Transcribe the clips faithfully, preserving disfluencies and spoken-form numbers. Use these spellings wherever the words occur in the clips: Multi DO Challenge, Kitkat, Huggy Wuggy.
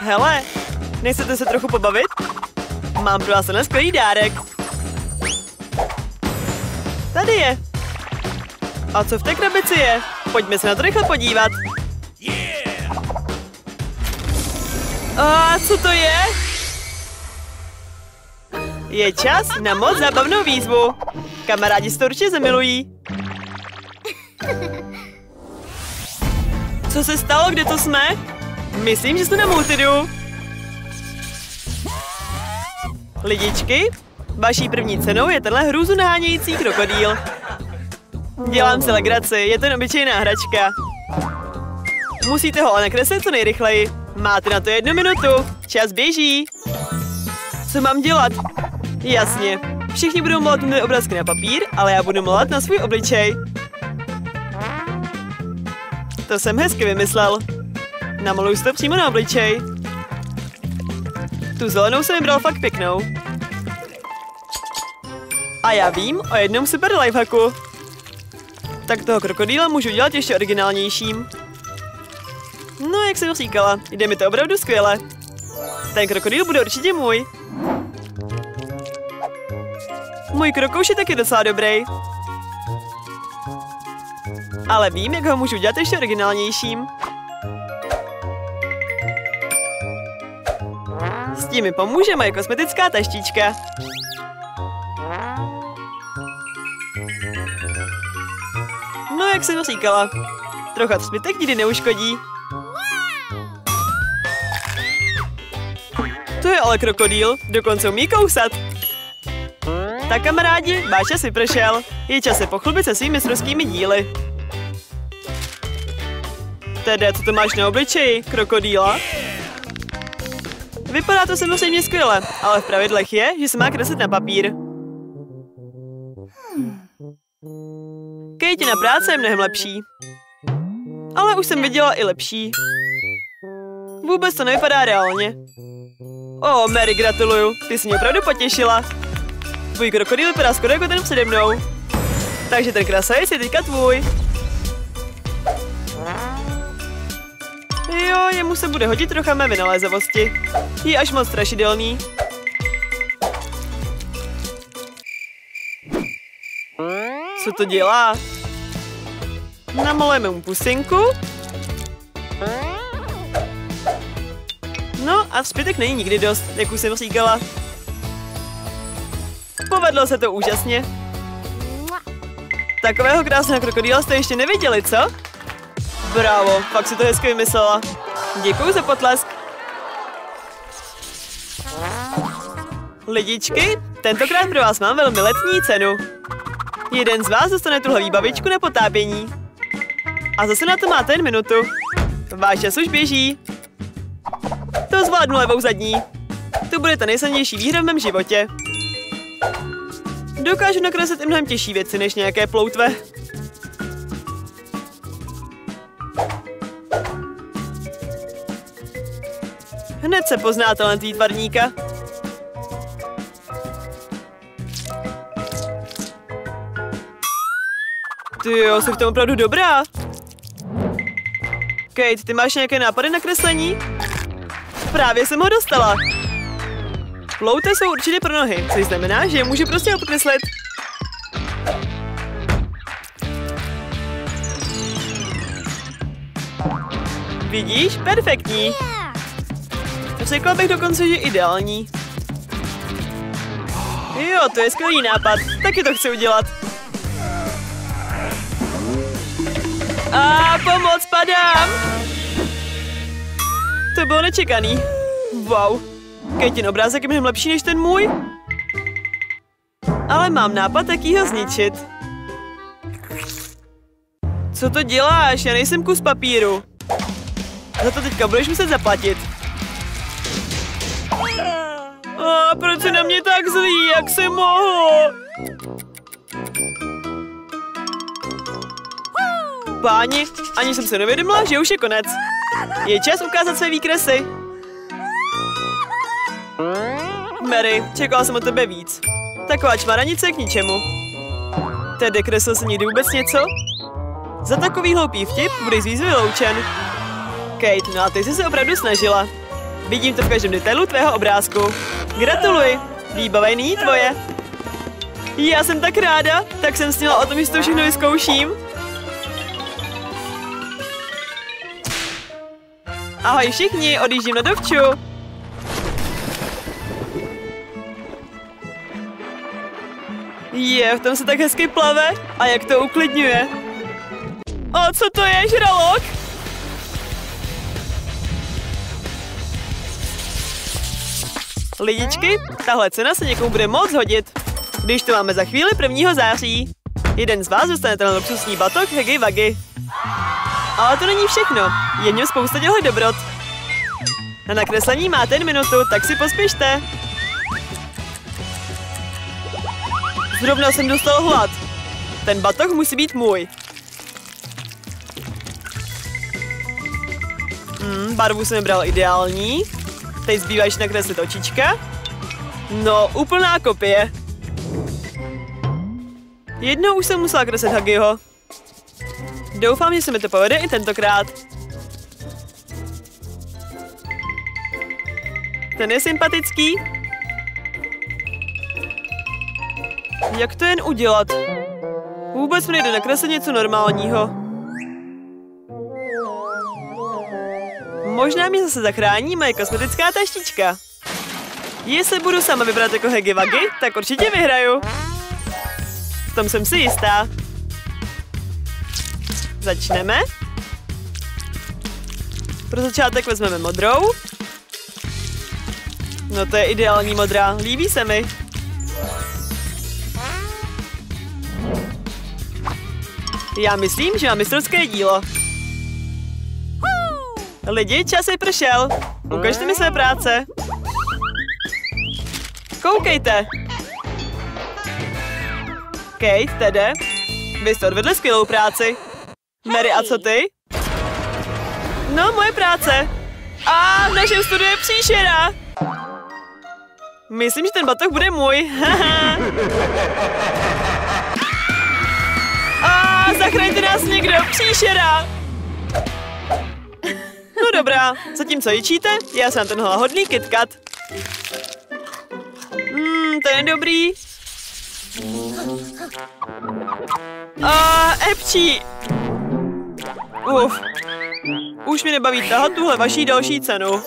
Hele, nechcete se trochu pobavit? Mám pro vás ten skvělý dárek. Tady je. A co v té krabici je? Pojďme se na to rychle podívat. A co to je? Je čas na moc zábavnou výzvu. Kamarádi se to určitě zamilují. Co se stalo? Kde to jsme? Myslím, že jsme na multidu. Lidičky, vaší první cenou je tenhle hrůzu nahánějící krokodýl. Dělám si legraci, je to obyčejná hračka. Musíte ho ale nakreslit co nejrychleji. Máte na to jednu minutu. Čas běží. Co mám dělat? Jasně. Všichni budou malovat mé obrázky na papír, ale já budu malovat na svůj obličej. To jsem hezky vymyslel. Namaluji si to přímo na obličej. Tu zelenou jsem vybral fakt pěknou. A já vím o jednom super lifehacku. Tak toho krokodýla můžu dělat ještě originálnějším. No, jak jsem říkala, jde mi to opravdu skvěle. Ten krokodýl bude určitě můj. Můj krokouš je taky docela dobrý. Ale vím, jak ho můžu dělat ještě originálnějším. S tím mi pomůže moje kosmetická taštička. No, jak jsem říkala, trocha třpitek nikdy neuškodí. To je ale krokodýl, dokonce umí kousat. Tak kamarádi, váš čas vypršel. Je čas se pochlubit se svými mistrovskými díly. Teda, co to máš na obličeji, krokodýla? Vypadá to samozřejmě skvěle, ale v pravidlech je, že se má kreslit na papír. Kejtina práce je mnohem lepší. Ale už jsem viděla i lepší. Vůbec to nevypadá reálně. O, Mary, gratuluju, ty jsi mě opravdu potěšila. Tvůj krokodýl vypadá skoro jako ten přede mnou. Takže ten krasavec je teďka tvůj. Jo, jemu se bude hodit trocha mé vynalézavosti. Je až moc strašidelný. Co to dělá? Namalujeme mu pusinku. No a vzpětek není nikdy dost, jak už jsem říkala. Povedlo se to úžasně. Takového krásného krokodýla jste ještě neviděli, co? Bravo, fakt si to hezky vymyslela. Děkuji za potlesk. Lidičky, tentokrát pro vás mám velmi letní cenu. Jeden z vás dostane tuhle výbavičku na potápění. A zase na to máte jen minutu. Váš čas už běží. To zvládnu levou zadní. To bude ta nejsnadnější výhra v mém životě. Dokážu nakreslit i mnohem těžší věci než nějaké ploutve. Hned se pozná talent výtvarníka. Tyjo, jsi v tom opravdu dobrá. Kate, ty máš nějaké nápady na kreslení? Právě jsem ho dostala. Plouty jsou určitě pro nohy, což znamená, že je můžu prostě obkreslit. Vidíš? Perfektní. Řekla bych dokonce, že ideální. Jo, to je skvělý nápad. Taky to chci udělat. A pomoc, padám! To bylo nečekaný. Wow. Kejtin obrázek je mnohem lepší než ten můj. Ale mám nápad, jak ho zničit. Co to děláš? Já nejsem kus papíru. Za to teďka budeš muset zaplatit. A proč jsi na mě tak zlý? Jak jsi mohl? Páni, ani jsem se nevědomila, že už je konec. Je čas ukázat své výkresy. Mary, čekala jsem od tebe víc. Taková čmaranice je k ničemu. Tedy kresl jsi někdy vůbec něco? Za takový hloupý vtip budeš z výzvy vyloučen. Kate, no a ty jsi se opravdu snažila. Vidím to v každém detailu tvého obrázku. Gratuluji, výbavený tvoje. Já jsem tak ráda, tak jsem snila o tom, že to všechno vyzkouším. Ahoj všichni, odjíždím na dovču. Je, v tom se tak hezky plave a jak to uklidňuje. A co to je, žralok? Lidičky, tahle cena se někomu bude moc hodit. Když to máme za chvíli prvního září. Jeden z vás dostane ten luxusní batok Huggy Wuggy. Ale to není všechno. Je v něm spousta dělej dobrot. Na nakreslení máte jen minutu, tak si pospěšte. Zrovna jsem dostal hlad. Ten batok musí být můj. Hmm, barvu jsem vybral ideální. Teď zbývá již nakreslit očička. No, úplná kopie. Jednou už jsem musela kreslit Huggyho. Doufám, že se mi to povede i tentokrát. Ten je sympatický. Jak to jen udělat? Vůbec mi nejde nakreslit něco normálního. Možná mě zase zachrání moje kosmetická taštička. Jestli budu sama vybrat jako Huggy Wuggy, tak určitě vyhraju. V tom jsem si jistá. Začneme. Pro začátek vezmeme modrou. No to je ideální modrá, líbí se mi. Já myslím, že mám mistrovské dílo. Lidi, čas je pršel. Ukažte mi své práce. Koukejte. Kate, tedy. Vy jste odvedli skvělou práci. Mary, a co ty? No, moje práce. A v našem studiu je příšera. Myslím, že ten batok bude můj. A zachraňte nás někdo, příšera. No dobrá, zatímco jičíte, já jsem ten hodný kitkat. Hmm, to je dobrý. A epčí. Uf, už mi nebaví tahat tuhle vaší další cenu.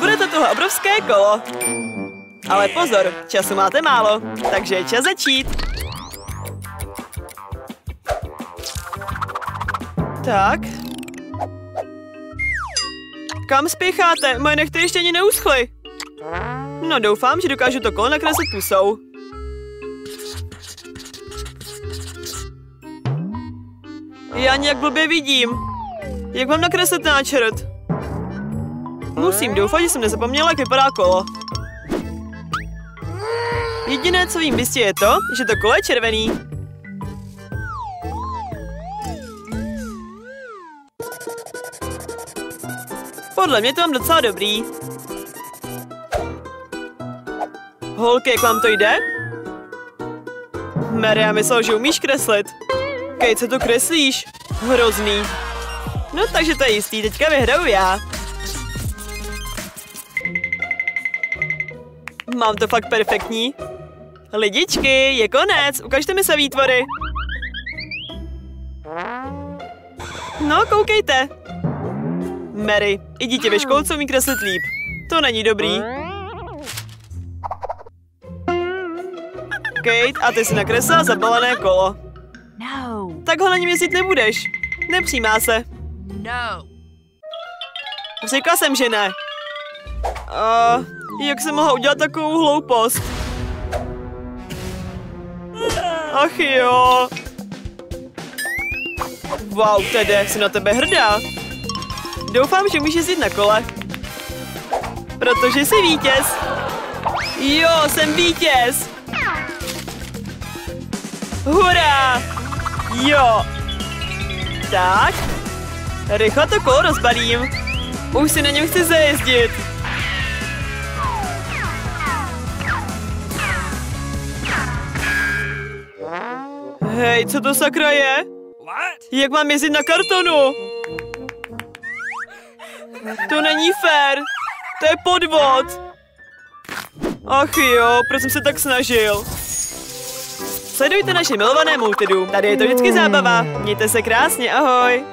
Bude to tohle obrovské kolo. Ale pozor, času máte málo, takže je čas začít. Tak. Kam spěcháte? Moje nechty ještě ani neuschly. No doufám, že dokážu to kolo nakreslit pusou. Já nějak blbě vidím. Jak mám nakreslit náčrt? Musím doufat, že jsem nezapomněla, jak vypadá kolo. Jediné, co vím jistě, je to, že to kolo je červený. Podle mě to mám docela dobrý. Holky, jak vám to jde? Mary, já myslel, že umíš kreslit. Kate, co tu kreslíš? Hrozný. No takže to je jistý, teďka vyhraju já. Mám to fakt perfektní. Lidičky, je konec, ukažte mi své výtvory. No, koukejte. Mary, i dítě ve školce umí kreslit líp. To není dobrý. Kate, a ty si nakreslila zabalené kolo. Tak ho na něm jezdit nebudeš. Nepřijímá se. No. Řekla jsem, že ne. A jak jsem mohla udělat takovou hloupost? Ach jo. Wow, tedy, jsem na tebe hrdá. Doufám, že můžeš jezdit na kole. Protože jsi vítěz. Jo, jsem vítěz. Hurá! Jo. Tak. Rychle to kolo rozbalím. Už si na něm chci zajezdit. Hej, co to sakra je? Jak mám jezdit na kartonu? To není fér. To je podvod. Ach jo, proč jsem se tak snažil? Sledujte naše milované multidu. Tady je to vždycky zábava. Mějte se krásně, ahoj.